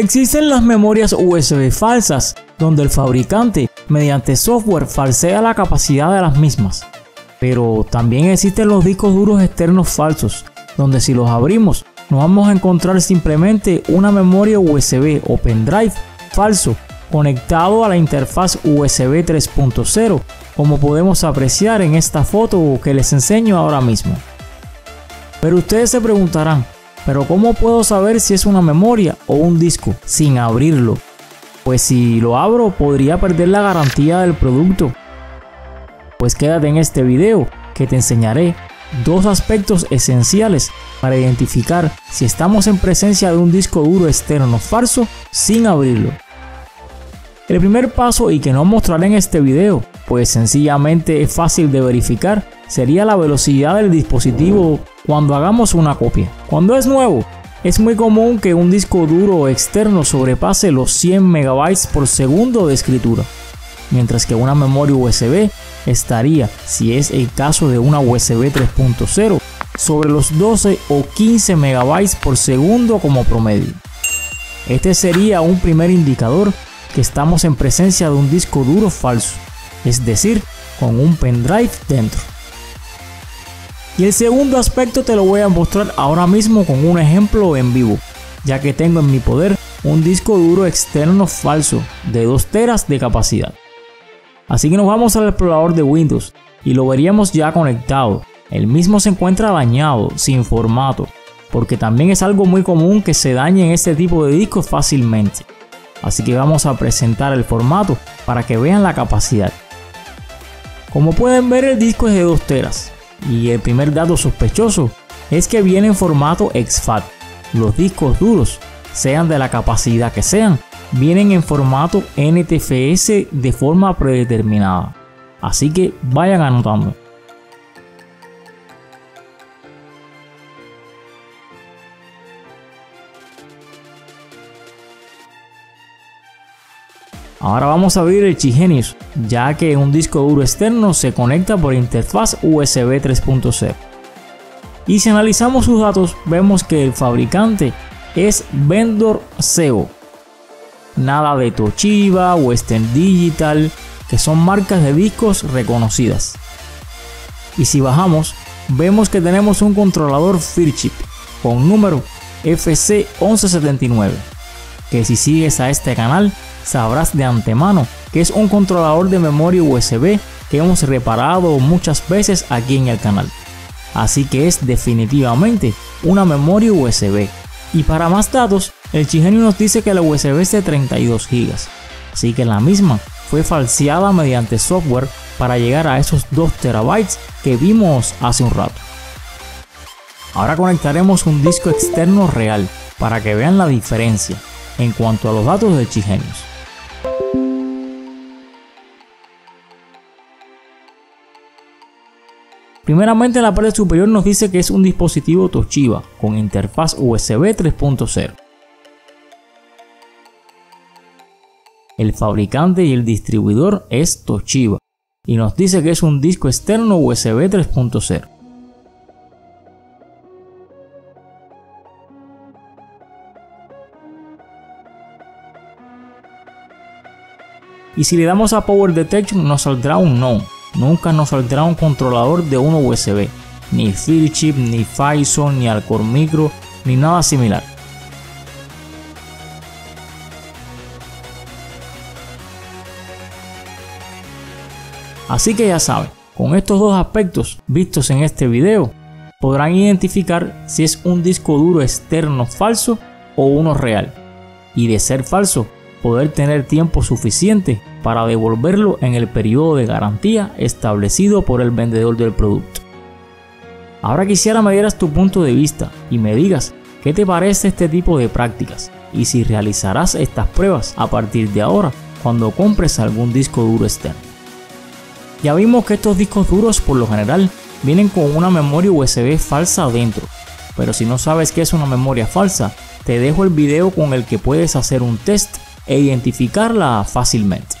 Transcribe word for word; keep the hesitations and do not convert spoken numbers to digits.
Existen las memorias U S B falsas, donde el fabricante, mediante software, falsea la capacidad de las mismas. Pero también existen los discos duros externos falsos, donde si los abrimos, nos vamos a encontrar simplemente una memoria U S B o pendrive falso conectado a la interfaz U S B tres punto cero, como podemos apreciar en esta foto que les enseño ahora mismo. Pero ustedes se preguntarán, ¿pero cómo puedo saber si es una memoria o un disco sin abrirlo? Pues si lo abro podría perder la garantía del producto. Pues quédate en este video que te enseñaré dos aspectos esenciales para identificar si estamos en presencia de un disco duro externo falso sin abrirlo. El primer paso, y que no mostraré en este video, pues sencillamente es fácil de verificar, sería la velocidad del dispositivo cuando hagamos una copia. Cuando es nuevo, es muy común que un disco duro externo sobrepase los cien megabytes por segundo de escritura, mientras que una memoria U S B estaría, si es el caso de una U S B tres punto cero, sobre los doce o quince megabytes por segundo como promedio. Este sería un primer indicador que estamos en presencia de un disco duro falso, es decir, con un pendrive dentro. Y el segundo aspecto te lo voy a mostrar ahora mismo con un ejemplo en vivo, ya que tengo en mi poder un disco duro externo falso de dos teras de capacidad. Así que nos vamos al explorador de Windows y lo veríamos ya conectado. El mismo se encuentra dañado, sin formato, porque también es algo muy común que se dañen este tipo de discos fácilmente. Así que vamos a presentar el formato para que vean la capacidad. Como pueden ver, el disco es de dos teras y el primer dato sospechoso es que viene en formato ex fat. Los discos duros, sean de la capacidad que sean, vienen en formato N T F S de forma predeterminada, así que vayan anotando. Ahora vamos a abrir el ChipGenius, ya que un disco duro externo se conecta por interfaz U S B tres punto cero. Y si analizamos sus datos, vemos que el fabricante es Vendor S E O. Nada de Toshiba, Western Digital, que son marcas de discos reconocidas. Y si bajamos, vemos que tenemos un controlador Firchip con número F C once setenta y nueve, que si sigues a este canal sabrás de antemano que es un controlador de memoria U S B que hemos reparado muchas veces aquí en el canal. Así que es definitivamente una memoria U S B. Y para más datos, el ChipGenius nos dice que la U S B es de treinta y dos gigas, así que la misma fue falseada mediante software para llegar a esos dos terabytes que vimos hace un rato. Ahora conectaremos un disco externo real para que vean la diferencia en cuanto a los datos del ChipGenius. Primeramente, en la parte superior nos dice que es un dispositivo Toshiba con interfaz U S B tres punto cero. El fabricante y el distribuidor es Toshiba y nos dice que es un disco externo U S B tres punto cero. Y si le damos a Power Detection nos saldrá un no. Nunca nos saldrá un controlador de una U S B, ni Firchip, ni Phison, ni Alcor Micro, ni nada similar. Así que ya saben, con estos dos aspectos vistos en este video, podrán identificar si es un disco duro externo falso o uno real, y de ser falso, poder tener tiempo suficiente para devolverlo en el periodo de garantía establecido por el vendedor del producto. Ahora quisiera me dieras tu punto de vista y me digas qué te parece este tipo de prácticas y si realizarás estas pruebas a partir de ahora cuando compres algún disco duro externo. Ya vimos que estos discos duros por lo general vienen con una memoria U S B falsa adentro, pero si no sabes qué es una memoria falsa, te dejo el video con el que puedes hacer un test e identificarla fácilmente.